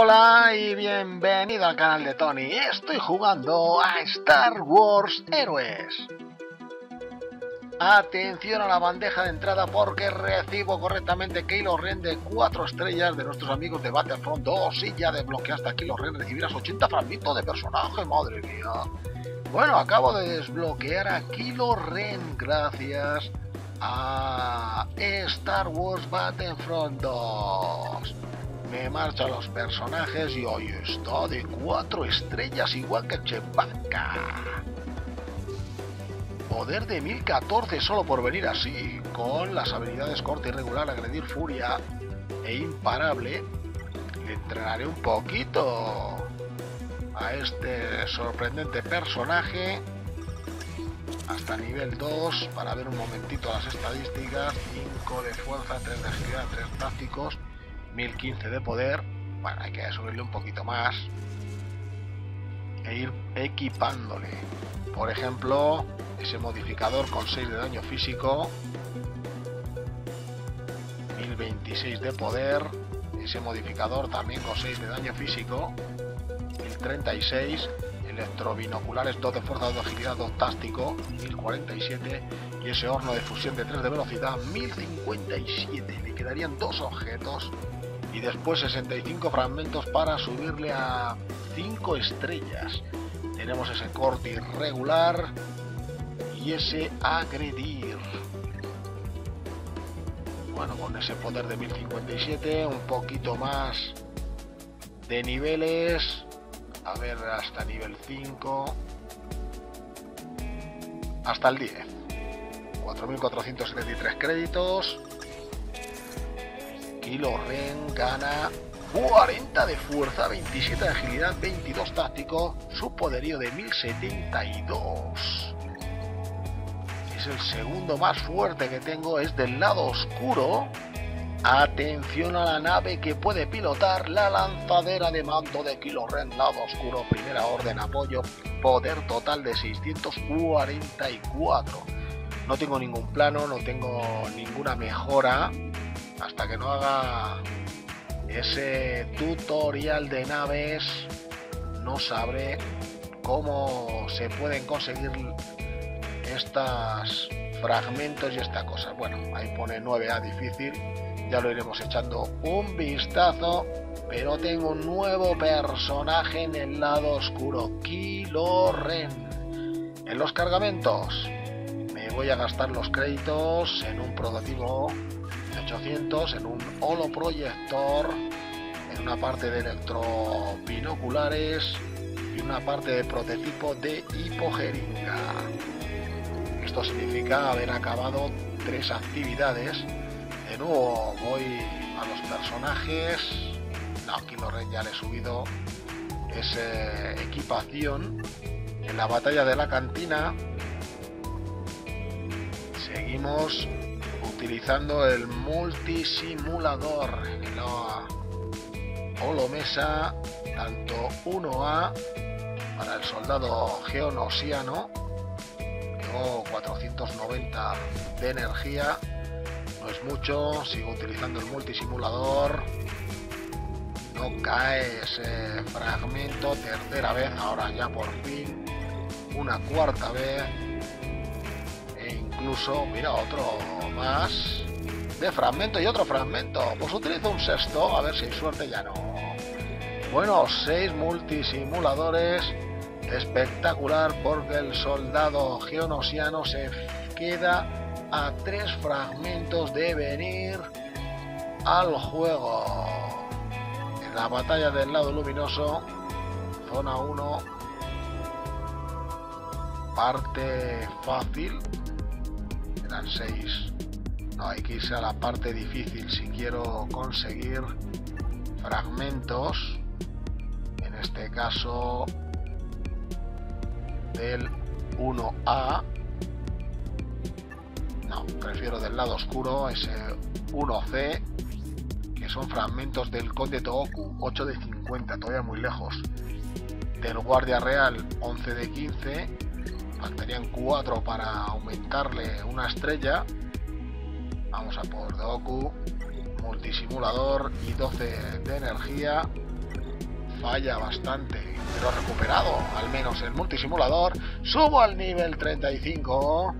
Hola y bienvenido al canal de Tony. Estoy jugando a Star Wars Heroes. Atención a la bandeja de entrada porque recibo correctamente Kylo Ren de 4 estrellas de nuestros amigos de Battlefront 2 y ya desbloqueaste a Kylo Ren, recibirás 80 fragmentos de personaje, madre mía. Bueno, acabo de desbloquear a Kylo Ren gracias a Star Wars Battlefront 2. Me marcho a los personajes y hoy está de 4 estrellas igual que Chewbacca. Poder de 1014 solo por venir así, con las habilidades corte irregular, agredir furia e imparable. Le entrenaré un poquito a este sorprendente personaje hasta nivel 2 para ver un momentito las estadísticas. 5 de fuerza, 3 de agilidad, 3 tácticos. 1015 de poder, bueno, hay que subirle un poquito más e ir equipándole, por ejemplo, ese modificador con 6 de daño físico, 1026 de poder, ese modificador también con 6 de daño físico, 1036, electrobinoculares, 2 de fuerza, 2 de agilidad, 2 táctico, 1047, y ese horno de fusión de 3 de velocidad, 1057, le quedarían 2 objetos y después 65 fragmentos para subirle a 5 estrellas. Tenemos ese corte irregular y ese agredir. Bueno, con ese poder de 1057, un poquito más de niveles, a ver, hasta nivel 5, hasta el 10, 4473 créditos. Kylo Ren gana 40 de fuerza, 27 de agilidad, 22 táctico, su poderío de 1072. Es el segundo más fuerte que tengo, es del lado oscuro. Atención a la nave que puede pilotar, la lanzadera de mando de Kylo Ren, lado oscuro, primera orden, apoyo, poder total de 644. No tengo ningún plano, no tengo ninguna mejora, hasta que no haga ese tutorial de naves, no sabré cómo se pueden conseguir estas fragmentos y estas cosas. Bueno, ahí pone 9A difícil. Ya lo iremos echando un vistazo, pero tengo un nuevo personaje en el lado oscuro, Kylo Ren. En los cargamentos me voy a gastar los créditos en un prototipo de 800, en un holoproyector, en una parte de electrobinoculares y una parte de prototipo de hipojeringa. Esto significa haber acabado 3 actividades. De nuevo voy a los personajes. No, Kylo Ren ya le he subido esa equipación. En la batalla de la cantina seguimos utilizando el multisimulador en la holomesa, tanto 1A para el soldado Geonosiano, tengo 490 de energía. No es mucho, sigo utilizando el multisimulador. No cae ese fragmento, tercera vez, ahora ya por fin, una cuarta vez, e incluso, mira, otro más de fragmento y otro fragmento. Pues utilizo un 6º, a ver si hay suerte, ya no. Bueno, 6 multisimuladores, espectacular, porque el soldado Geonosiano se queda a 3 fragmentos de venir al juego. En la batalla del lado luminoso, zona 1, parte fácil, eran 6. No, hay que irse a la parte difícil si quiero conseguir fragmentos, en este caso del 1A. No, prefiero del lado oscuro, ese 1C, que son fragmentos del Conde Tooku, 8 de 50, todavía muy lejos. Del Guardia Real, 11 de 15, faltarían 4 para aumentarle una estrella. Vamos a por Tooku, multisimulador y 12 de energía. falla bastante, pero ha recuperado al menos el multisimulador. Subo al nivel 35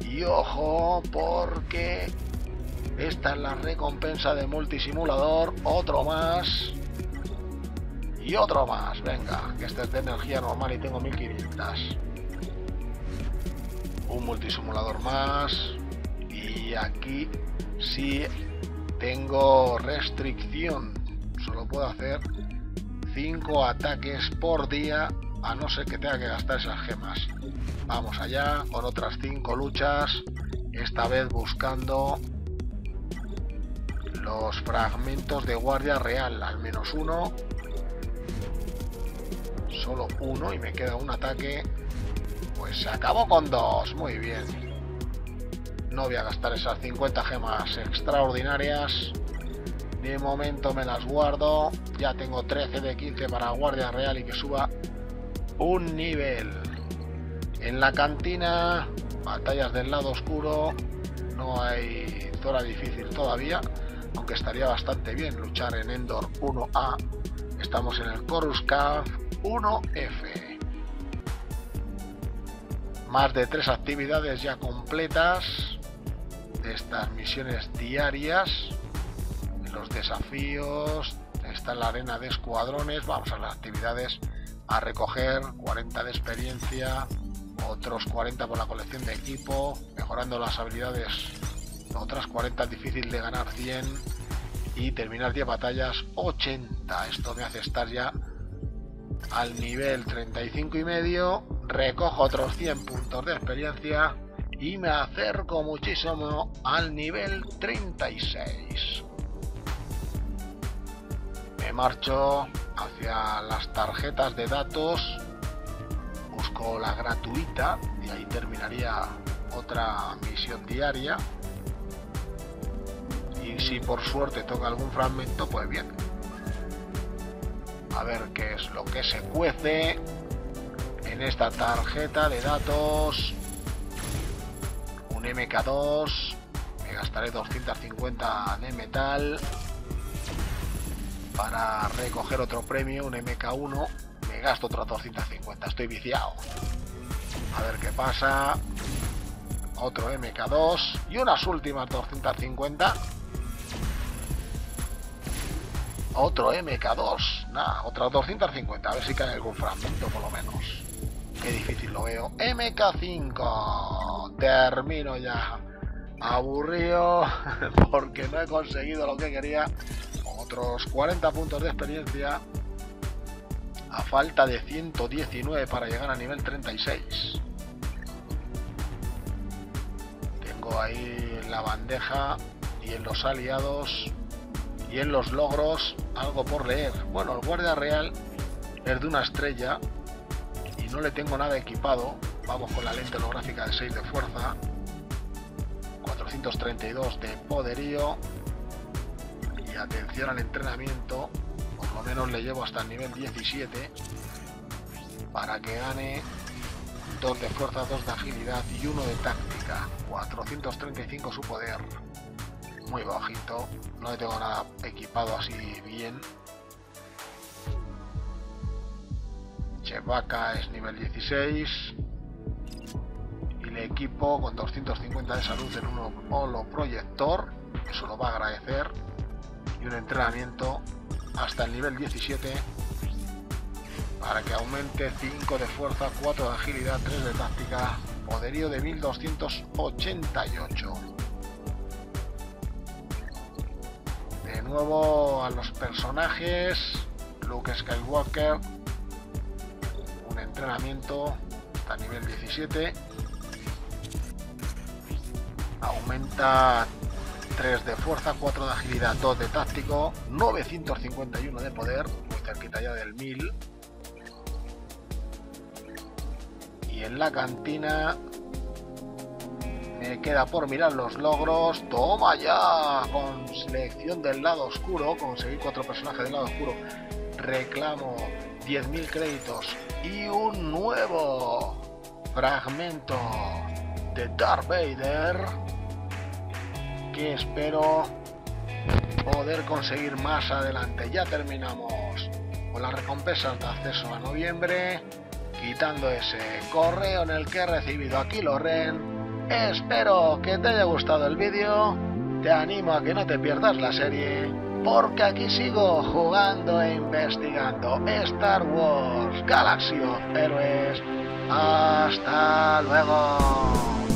y ojo, porque esta es la recompensa de multisimulador. Otro más y otro más. Venga, que este es de energía normal y tengo 1500. Un multisimulador más y aquí sí tengo restricción. Solo puedo hacer 5 ataques por día, a no ser que tenga que gastar esas gemas. Vamos allá con otras 5 luchas, esta vez buscando los fragmentos de Guardia Real, al menos uno. Solo uno y me queda un ataque. Pues se acabó con 2, muy bien. No voy a gastar esas 50 gemas extraordinarias. De momento me las guardo. Ya tengo 13 de 15 para Guardia Real y que suba un nivel. En la cantina, batallas del lado oscuro. No hay zona difícil todavía, aunque estaría bastante bien luchar en Endor 1A. Estamos en el Coruscant 1F. Más de 3 actividades ya completas de estas misiones diarias. Los desafíos, está en la arena de escuadrones. Vamos a las actividades a recoger 40 de experiencia, otros 40 por la colección de equipo, mejorando las habilidades, otras 40, difícil de ganar 100 y terminar 10 batallas 80. Esto me hace estar ya al nivel 35 y medio. Recojo otros 100 puntos de experiencia y me acerco muchísimo al nivel 36. Me marcho hacia las tarjetas de datos, busco la gratuita y ahí terminaría otra misión diaria. Y si por suerte toca algún fragmento, pues bien. A ver qué es lo que se cuece en esta tarjeta de datos. Un MK2, me gastaré 250 de metal. Para recoger otro premio, un MK1, me gasto otras 250, estoy viciado. A ver qué pasa. Otro MK2 y unas últimas 250. Otro MK2, nada, otras 250, a ver si cae algún fragmento por lo menos. Qué difícil lo veo. MK5, termino ya aburrido porque no he conseguido lo que quería. Otros 40 puntos de experiencia a falta de 119 para llegar a nivel 36. Tengo ahí en la bandeja y en los aliados y en los logros algo por leer. Bueno, el Guardia Real es de una estrella y no le tengo nada equipado. Vamos con la lente holográfica de 6 de fuerza, 432 de poderío. Y atención al entrenamiento, por lo menos le llevo hasta el nivel 17 para que gane 2 de fuerza, 2 de agilidad y 1 de táctica. 435 su poder, muy bajito, no le tengo nada equipado así bien. Chewbacca es nivel 16 y le equipo con 250 de salud en un holoproyector, eso lo va a agradecer. Y un entrenamiento hasta el nivel 17 para que aumente 5 de fuerza, 4 de agilidad, 3 de táctica, poderío de 1288. De nuevo a los personajes, Luke Skywalker, un entrenamiento hasta nivel 17, aumenta 3 de fuerza, 4 de agilidad, 2 de táctico, 951 de poder, muy cerquita ya del 1000. Y en la cantina me queda por mirar los logros. ¡Toma ya! Con selección del lado oscuro, conseguí 4 personajes del lado oscuro. Reclamo 10.000 créditos y un nuevo fragmento de Darth Vader, que espero poder conseguir más adelante. Ya terminamos con las recompensas de acceso a noviembre, quitando ese correo en el que he recibido a Kylo Ren. Espero que te haya gustado el vídeo, te animo a que no te pierdas la serie, porque aquí sigo jugando e investigando Star Wars Galaxy of Heroes. ¡Hasta luego!